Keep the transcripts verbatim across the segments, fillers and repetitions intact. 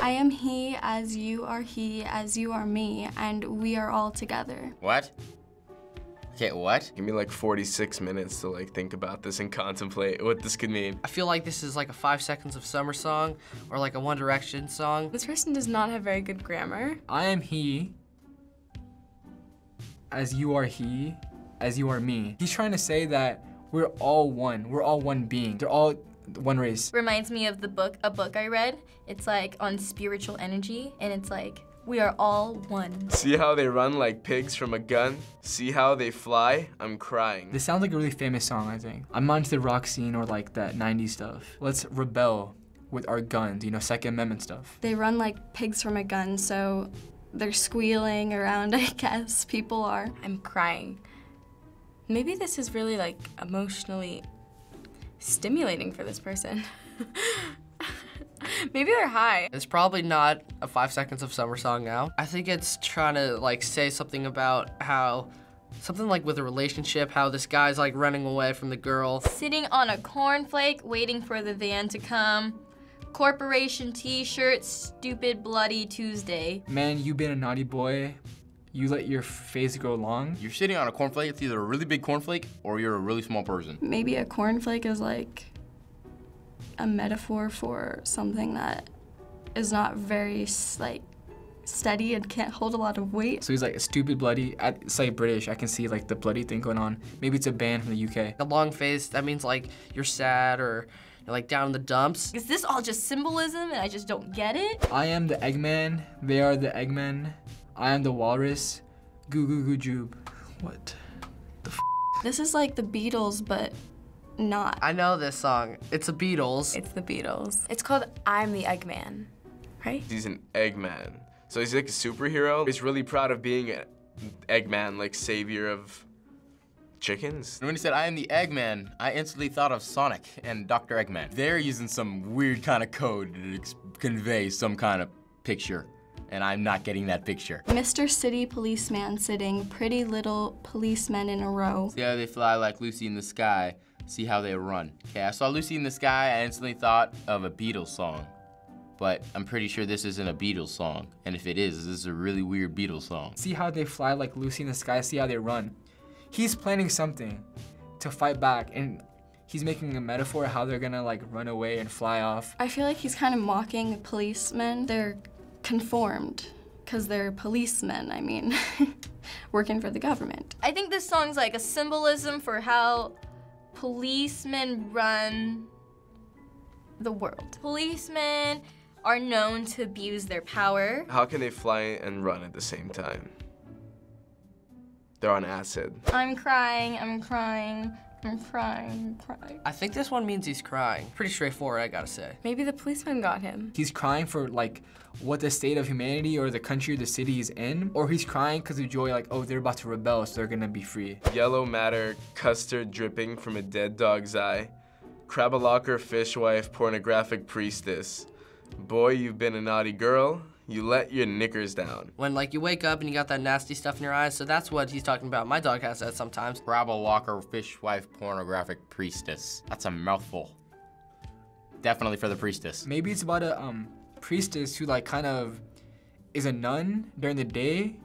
I am he as you are he as you are me, and we are all together. What? Okay, what? Give me like forty-six minutes to like think about this and contemplate what this could mean. I feel like this is like a five seconds of summer song or like a One Direction song. This person does not have very good grammar. I am he as you are he as you are me. He's trying to say that we're all one. We're all one being. They're all one race. Reminds me of the book, a book I read. It's like on spiritual energy and it's like, we are all one. See how they run like pigs from a gun? See how they fly? I'm crying. This sounds like a really famous song, I think. I'm onto the rock scene or like that nineties stuff. Let's rebel with our guns, you know, Second Amendment stuff. They run like pigs from a gun, so they're squealing around, I guess. People are. I'm crying. Maybe this is really like emotionally stimulating for this person. Maybe they're high. It's probably not a five seconds of summer song now. I think it's trying to like say something about how, something like with a relationship, how this guy's like running away from the girl. Sitting on a cornflake, waiting for the van to come. Corporation t-shirt, stupid bloody Tuesday. Man, you been a naughty boy. You let your face go long. You're sitting on a cornflake, it's either a really big cornflake or you're a really small person. Maybe a cornflake is like a metaphor for something that is not very like steady and can't hold a lot of weight. So he's like a stupid bloody, it's like British, I can see like the bloody thing going on. Maybe it's a band from the U K. A long face, that means like you're sad or you're like down in the dumps. Is this all just symbolism and I just don't get it? I am the Eggman, they are the Eggmen. I am the Walrus, goo goo goo joob. What the f? This is like the Beatles, but not. I know this song. It's the Beatles. It's the Beatles. It's called I'm the Eggman, right? He's an Eggman. So he's like a superhero. He's really proud of being an Eggman, like savior of chickens. And when he said, I am the Eggman, I instantly thought of Sonic and Doctor Eggman. They're using some weird kind of code to convey some kind of picture. And I'm not getting that picture. Mister City Policeman sitting pretty little policemen in a row. See how they fly like Lucy in the sky. See how they run. Okay, I saw Lucy in the sky. I instantly thought of a Beatles song. But I'm pretty sure this isn't a Beatles song. And if it is, this is a really weird Beatles song. See how they fly like Lucy in the sky. See how they run. He's planning something to fight back. And he's making a metaphor how they're gonna like run away and fly off. I feel like he's kind of mocking policemen. They're conformed, because they're policemen, I mean, working for the government. I think this song's like a symbolism for how policemen run the world. Policemen are known to abuse their power. How can they fly and run at the same time? They're on acid. I'm crying, I'm crying. I'm crying, I'm crying. I think this one means he's crying. Pretty straightforward, I gotta say. Maybe the policeman got him. He's crying for like what the state of humanity or the country or the city is in, or he's crying because of joy, like, oh, they're about to rebel, so they're gonna be free. Yellow matter, custard dripping from a dead dog's eye, crab-a-locker, fishwife, pornographic priestess. Boy, you've been a naughty girl. You let your knickers down. When like you wake up and you got that nasty stuff in your eyes, so that's what he's talking about. My dog has that sometimes. Crab-a-locker, fishwife, pornographic priestess. That's a mouthful. Definitely for the priestess. Maybe it's about a um, priestess who like kind of is a nun during the day,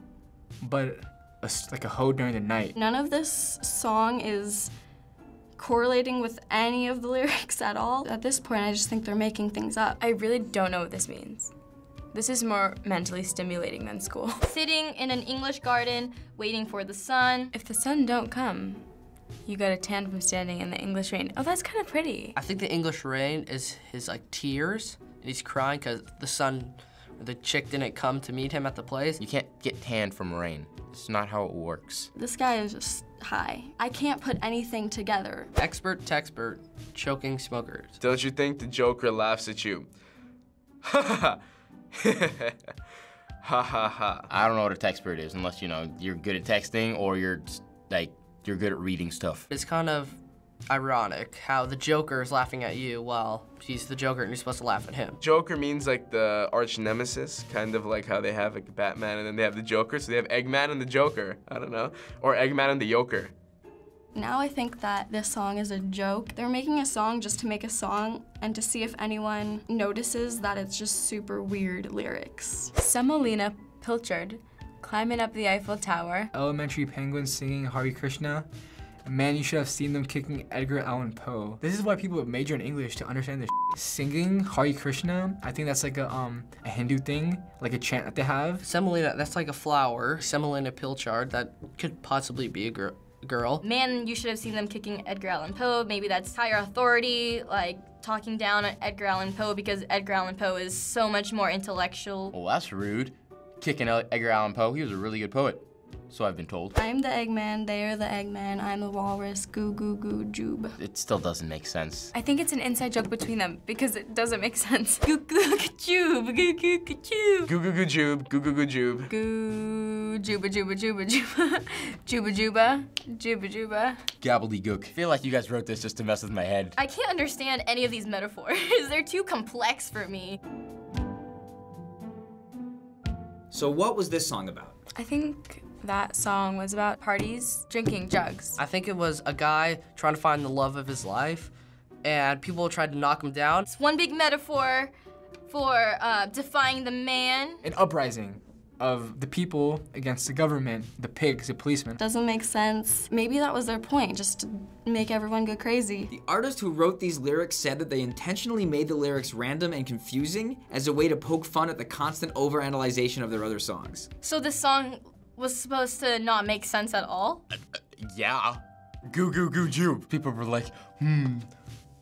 but a, like a hoe during the night. None of this song is correlating with any of the lyrics at all. At this point, I just think they're making things up. I really don't know what this means. This is more mentally stimulating than school. Sitting in an English garden, waiting for the sun. If the sun don't come, you got a tan from standing in the English rain. Oh, that's kind of pretty. I think the English rain is his like tears, and he's crying because the sun, the chick didn't come to meet him at the place. You can't get tan from rain. It's not how it works. This guy is just high. I can't put anything together. Expert, textbert, choking smokers. Don't you think the Joker laughs at you? Ha ha ha. Ha ha ha. I don't know what a textbert is unless you know you're good at texting or you're just, like you're good at reading stuff. It's kind of ironic how the Joker is laughing at you while she's the Joker and you're supposed to laugh at him. Joker means like the arch nemesis, kind of like how they have like Batman and then they have the Joker, so they have Eggman and the Joker. I don't know, or Eggman and the Yoker. Now I think that this song is a joke. They're making a song just to make a song and to see if anyone notices that it's just super weird lyrics. Semolina Pilchard, climbing up the Eiffel Tower. Elementary penguins singing Hare Krishna. Man, you should have seen them kicking Edgar Allan Poe. This is why people major in English, to understand this shit. Singing Hare Krishna, I think that's like a um a Hindu thing, like a chant that they have. Semolina, that's like a flower. Semolina Pilchard, that could possibly be a girl. girl. Man, you should have seen them kicking Edgar Allan Poe. Maybe that's higher authority, like talking down on Edgar Allan Poe because Edgar Allan Poe is so much more intellectual. Well, that's rude. Kicking Edgar Allan Poe, he was a really good poet. So I've been told. I'm the Eggman, they are the Eggman, I'm the Walrus, goo goo goo joob. It still doesn't make sense. I think it's an inside joke between them because it doesn't make sense. Goo goo joob, goo goo joob. Goo goo goo joob, goo goo goo joob. Goo juba juba juba juba. Juba juba, juba juba. Gobbledygook. I feel like you guys wrote this just to mess with my head. I can't understand any of these metaphors. They're too complex for me. So what was this song about? I think that song was about parties, drinking, drugs. I think it was a guy trying to find the love of his life, and people tried to knock him down. It's one big metaphor for uh, defying the man. An uprising of the people against the government, the pigs, the policemen. Doesn't make sense. Maybe that was their point, just to make everyone go crazy. The artist who wrote these lyrics said that they intentionally made the lyrics random and confusing as a way to poke fun at the constant overanalyzation of their other songs. So this song was supposed to not make sense at all? Uh, uh, yeah. Goo goo goo jube. People were like, hmm,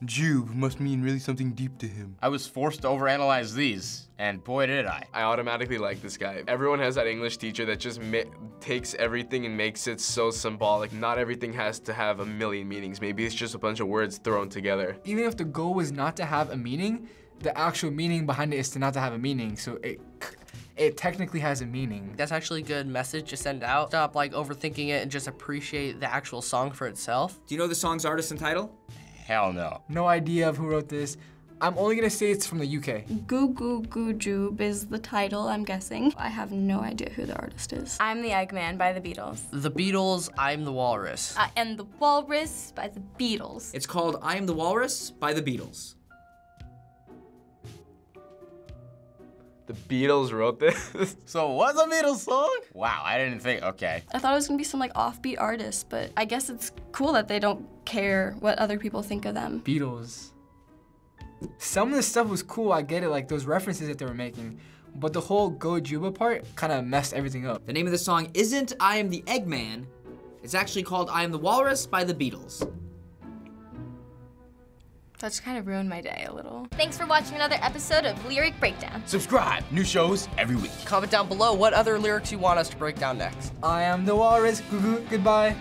jube must mean really something deep to him. I was forced to overanalyze these, and boy did I. I automatically like this guy. Everyone has that English teacher that just takes everything and makes it so symbolic. Not everything has to have a million meanings. Maybe it's just a bunch of words thrown together. Even if the goal was not to have a meaning, the actual meaning behind it is to not to have a meaning, so it... It technically has a meaning. That's actually a good message to send out. Stop like overthinking it and just appreciate the actual song for itself. Do you know the song's artist and title? Hell no. No idea of who wrote this. I'm only gonna say it's from the U K. Goo Goo Goo Joob is the title, I'm guessing. I have no idea who the artist is. I'm the Eggman by the Beatles. The Beatles, I'm the Walrus. I Am the Walrus by the Beatles. It's called I Am the Walrus by the Beatles. The Beatles wrote this? So what's a Beatles song? Wow, I didn't think, okay. I thought it was gonna be some like offbeat artist, but I guess it's cool that they don't care what other people think of them. Beatles. Some of the stuff was cool, I get it, like those references that they were making, but the whole Go Juba part kinda messed everything up. The name of the song isn't I Am the Eggman, it's actually called I Am the Walrus by the Beatles. That's kind of ruined my day a little. Thanks for watching another episode of Lyric Breakdown. Subscribe, new shows every week. Comment down below what other lyrics you want us to break down next. I am the Walrus, goo goo, goodbye.